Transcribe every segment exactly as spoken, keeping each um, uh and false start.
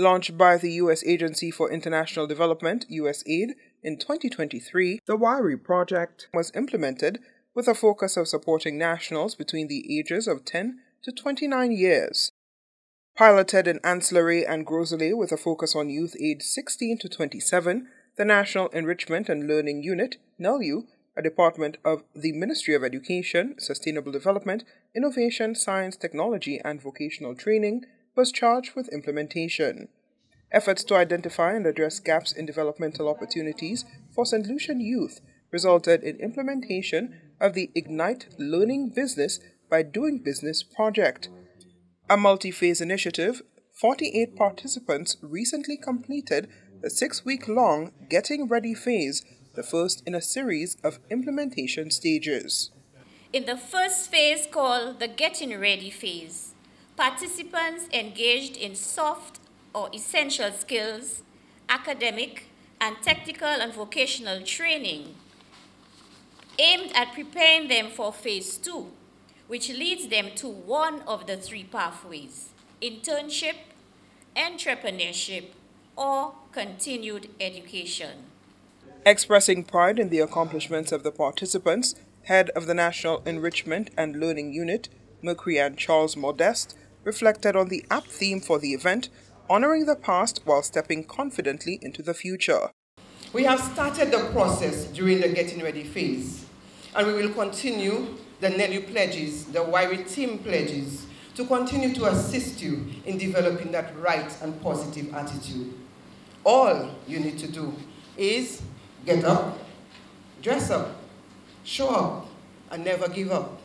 launched by the U S Agency for International Development, USAID, in twenty twenty-three, the WIRI project was implemented with a focus of supporting nationals between the ages of ten to twenty-nine years. Piloted in Anselry and Groselay with a focus on youth aged sixteen to twenty-seven, the National Enrichment and Learning Unit, NELU, a department of the Ministry of Education, Sustainable Development, Innovation, Science, Technology, and Vocational Training, was charged with implementation. Efforts to identify and address gaps in developmental opportunities for Saint Lucian youth resulted in implementation of the IGNITE Learning Business by Doing Business project. A multi-phase initiative, forty-eight participants recently completed the six-week-long Getting Ready phase, the first in a series of implementation stages. In the first phase, called the Getting Ready phase, participants engaged in soft or essential skills, academic and technical and vocational training, aimed at preparing them for phase two, which leads them to one of the three pathways: internship, entrepreneurship, or continued education. Expressing pride in the accomplishments of the participants, head of the National Enrichment and Learning Unit, McCrie Ann Charles Modeste, reflected on the apt theme for the event, honoring the past while stepping confidently into the future. We have started the process during the Getting Ready phase, and we will continue the NELU pledges, the WIRI team pledges, to continue to assist you in developing that right and positive attitude. All you need to do is get up, dress up, show up, and never give up.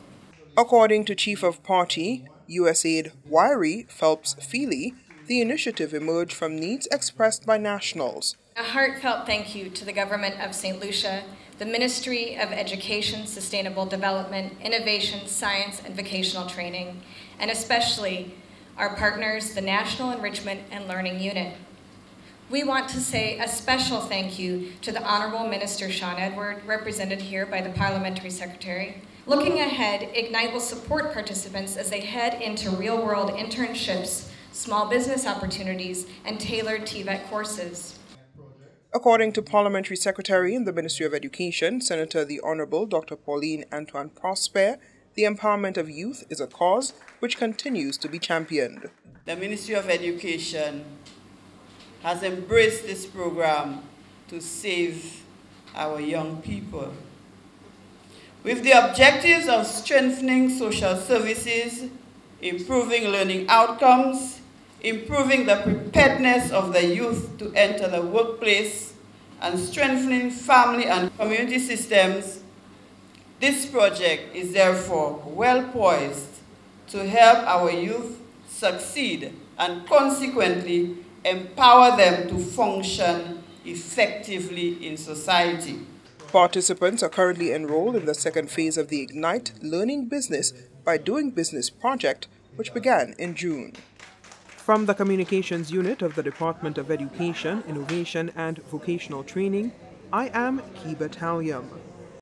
According to Chief of Party, USAID WIRI Phelps Feely, the initiative emerged from needs expressed by nationals. A heartfelt thank you to the Government of Saint Lucia, the Ministry of Education, Sustainable Development, Innovation, Science, and Vocational Training, and especially our partners, the National Enrichment and Learning Unit. We want to say a special thank you to the Honorable Minister Sean Edward, represented here by the Parliamentary Secretary. Looking ahead, IGNITE will support participants as they head into real-world internships, small business opportunities, and tailored T VET courses. According to Parliamentary Secretary in the Ministry of Education, Senator the Honorable Doctor Pauline Antoine Prosper, the empowerment of youth is a cause which continues to be championed. The Ministry of Education has embraced this program to save our young people. With the objectives of strengthening social services, improving learning outcomes, improving the preparedness of the youth to enter the workplace, and strengthening family and community systems, this project is therefore well poised to help our youth succeed and consequently empower them to function effectively in society. Participants are currently enrolled in the second phase of the IGNITE Learning Business by Doing Business project, which began in June. From the Communications Unit of the Department of Education, Innovation, and Vocational Training, I am Kiba Talyum.